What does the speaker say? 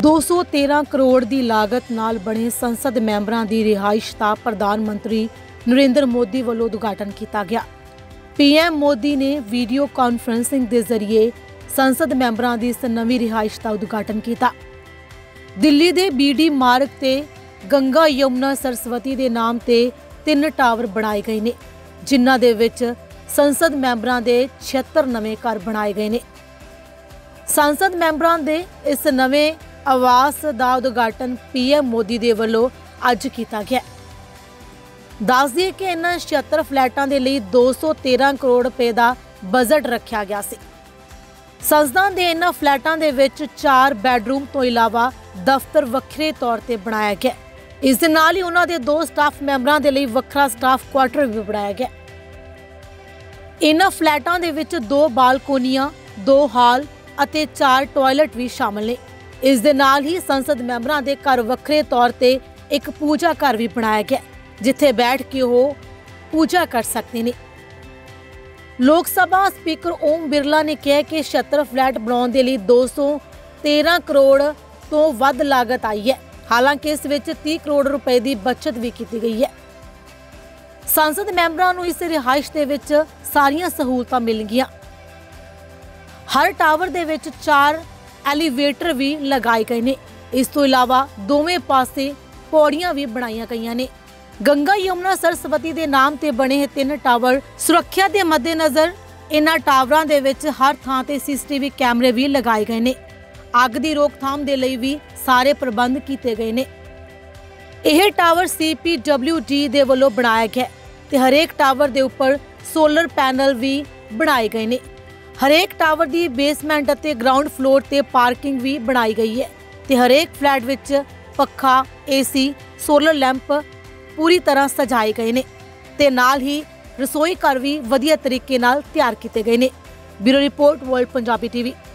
213 ਕਰੋੜ ਦੀ ਲਾਗਤ ਨਾਲ ਬਣੇ ਸੰਸਦ ਮੈਂਬਰਾਂ ਦੀ ਰਿਹਾਇਸ਼ ਦਾ ਪ੍ਰਧਾਨ ਮੰਤਰੀ ਨਰਿੰਦਰ ਮੋਦੀ ਵੱਲੋਂ ਉਦਘਾਟਨ ਕੀਤਾ ਗਿਆ। पीएम मोदी ने वीडियो कॉन्फ्रेंसिंग के जरिए संसद मैंबरों की इस नवी रिहाइश का उद्घाटन किया। दिल्ली के BD मार्ग से गंगा यमुना सरस्वती के नाम से 3 टावर बनाए गए हैं, जिन्हां दे विच संसद मैंबरों के 76 नवे घर बनाए गए हैं। संसद मैंबरों के इस नवे आवास का उद्घाटन पीएम मोदी के वलों अज किया गया। दस दिए कि इन्हां 76 फ्लैटों के लिए 213 करोड़ रुपए का बजट रखा गया सी। संसदां दे इन्हां फ्लैटों के विच 4 बैडरूम तो इलावा दफ्तर वक्रे तौर पर बनाया गया। इस दे नाल ही उन्हां दे 2 स्टाफ मैंबरां दे लिए वक्रा स्टाफ क्वार्टर भी बनाया गया। इन्हां फ्लैटों के विच 2 बालकोनियां, 2 हाल अते 4 टॉयलेट भी शामिल ने। इस दे नाल ही संसद मैंबरां दे घर वक्रे तौर पर एक पूजा घर भी बनाया गया, जिथे बैठ के वो पूजा कर सकते हैं। लोक सभा स्पीकर ओम बिरला ने कहा कि 76 फ्लैट बनाने के लिए 213 करोड़ तो वध लागत आई है, हालांकि इस विच 30 करोड़ रुपए की बचत भी की गई है। संसद मैंबरों को इस रिहाइश के विच सारियां सहूलतां मिल गईयां। हर टावर के विच 4 एलीवेटर भी लगाए गए हैं। इस तो इलावा दोवें पासे पौड़ियां भी बनाई गई ने। गंगा यमुना सरस्वती के नाम से बने ये 3 टावर सुरक्षा के मद्देनज़र इन्हां टावरों के विच हर थां ते सीसीटीवी कैमरे भी लगाए गए हैं। अग की रोकथाम के लिए भी सारे प्रबंध किए गए हैं। यह टावर CPWD के वलों बनाया गया तो हरेक टावर के उपर सोलर पैनल भी बनाए गए हैं। हरेक टावर की बेसमेंट और ग्राउंड फ्लोर से पार्किंग भी बनाई गई है तो हरेक फ्लैट विच पखा, AC, सोलर लैंप पूरी तरह सजाए गए ने ते नाल ही रसोई घर भी वधिया तरीके नाल तैयार किए गए ने। Bureau report world Punjabi TV।